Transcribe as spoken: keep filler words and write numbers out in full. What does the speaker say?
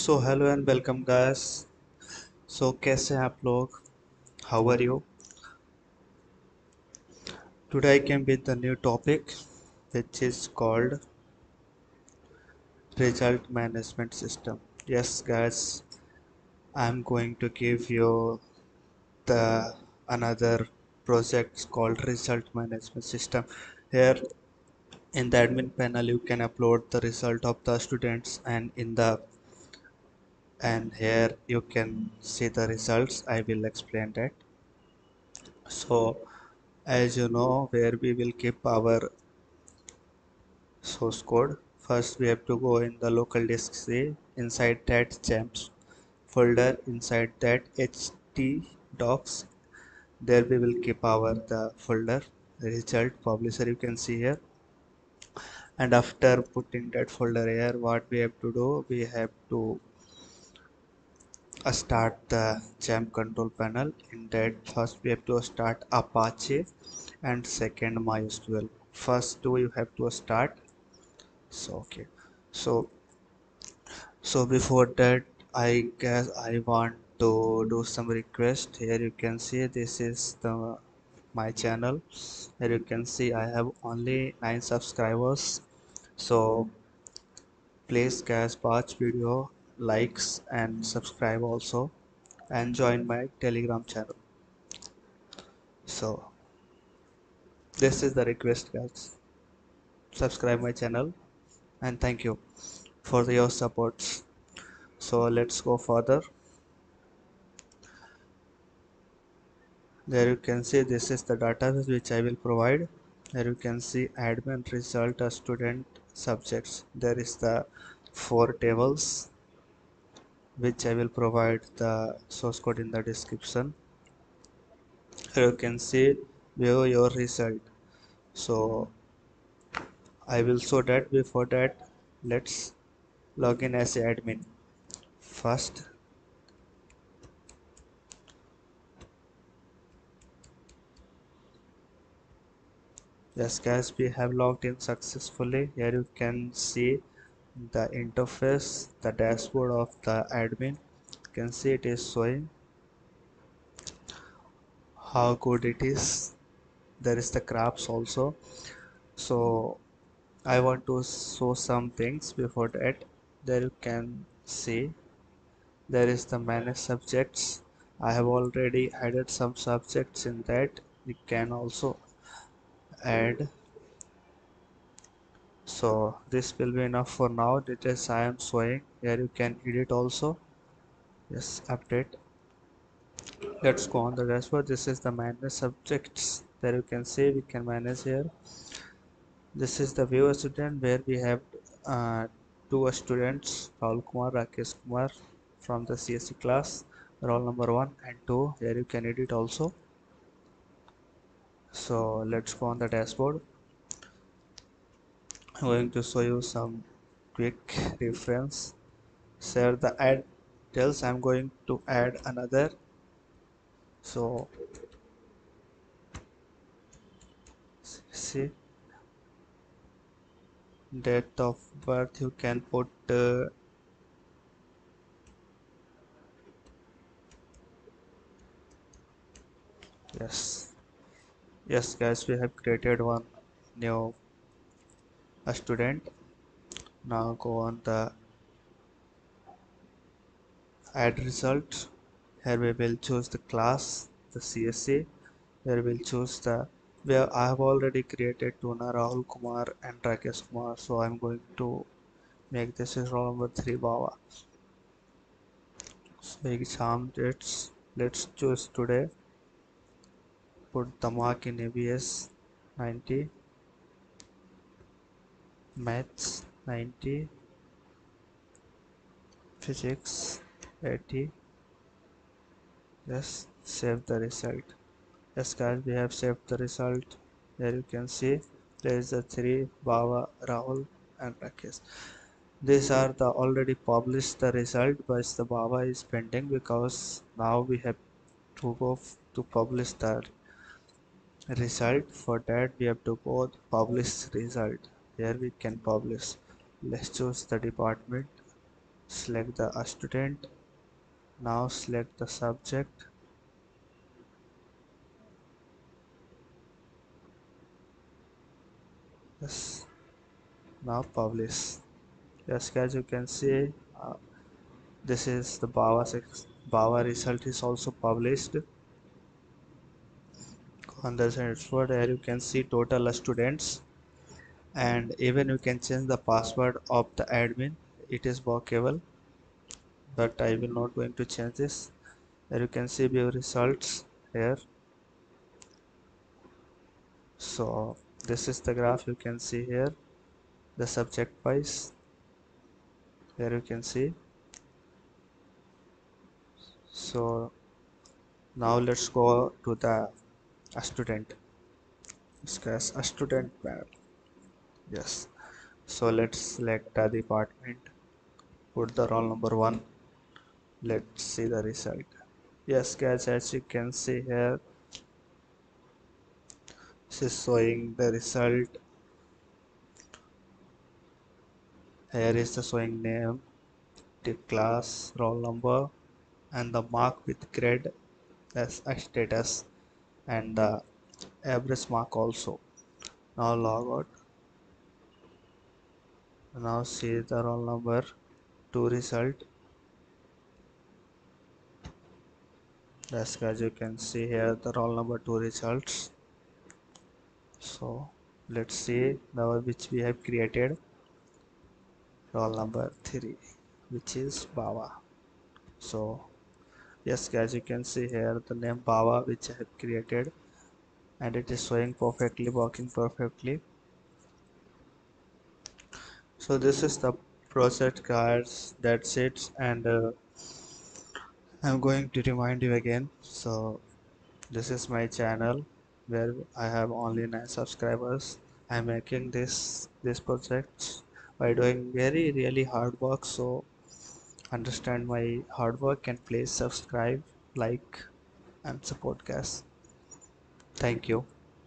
So hello and welcome guys. So कैसे हैं आप लोग, how are you? Today I came with a new topic which is called result management system. Yes guys, I am going to give you the another project called result management system. Here in the admin panel you can upload the result of the students, and in the and here you can see the results. I will explain that. So as you know, where we will keep our source code, first we have to go in the local disk C. Inside that XAMPP folder, inside that H T docs, there we will keep our the folder result publisher, you can see here. And after putting that folder here, what we have to do, we have to start the XAMPP control panel. In that, first we have to start Apache and second MySQL. First two you have to start. So okay, so so before that, I guess I want to do some request. Here you can see this is the my channel. Here you can see I have only nine subscribers. So please guys, watch video, likes and subscribe also, and join my Telegram channel. So this is the request guys, subscribe my channel, and thank you for your support. So let's go further. There you can see this is the database which I will provide. There you can see admin, result, student, subjects. There is the four tables which I will provide the source code in the description. Here you can see view your result. So I will show that. Before that, let's log in as admin first. Yes guys, we have logged in successfully. Here you can see the interface, the dashboard of the admin. You can see it is showing how good it is. There is the graphs also. So I want to show some things. Before that, there you can see there is the manage subjects. I have already added some subjects in that. You can also add. So this will be enough for now. Details I am showing. Here you can edit also. Yes, update. Let's go on the dashboard. This is the manage subjects. There you can see we can manage here. This is the view student, where we have uh, two students, Rahul Kumar, Rakesh Kumar, from the C S E class, roll number one and two. Here you can edit also. So let's go on the dashboard. I'm going to show you some quick reference. Share the add details. I'm going to add another. So see date of birth. You can put uh, yes. Yes guys, we have created one new a student. Now go on the add result. Here we will choose the class, the C S E. Here we will choose the where I have already created two, Rahul Kumar and Rakesh Kumar. So I am going to make this is roll number three, Baba. So exam dates, let's choose today. Put the mark in A B S ninety, maths ninety, physics eighty. Yes, save the result. Yes guys, we have saved the result. There you can see there is the three, Baba, Rahul and Rakesh. These are the already published the result, but the Baba is pending because now we have to go to publish the result. For that we have to go to publish result. Here we can publish. Let's choose the department, select the student. Now select the subject. Yes. Now publish. Yes, guys, you can see uh, this is the B A W A result is also published. On the dashboard here you can see total students, and even you can change the password of the admin. It is workable, but I will not going to change this. Here you can see your results here. So this is the graph you can see here, the subject wise. Here you can see. So now let's go to the student. Discuss a student panel. Yes. So let's select the department. Put the roll number one. Let's see the result. Yes, guys, as you can see here, this is showing the result. Here is the showing name, the class, roll number, and the mark with grade as a status, and the average mark also. Now log out. Now see the roll number two result. Yes, guys, you can see here the roll number two results. So let's see the one which we have created. Roll number three, which is B A W A. So yes, guys, you can see here the name B A W A which I have created, and it is showing perfectly, working perfectly. So this is the project, guys. That's it. And uh, I'm going to remind you again, so this is my channel where I have only nine subscribers. I'm making this this project by doing very really hard work, so understand my hard work and please subscribe, like, and support, guys. Thank you.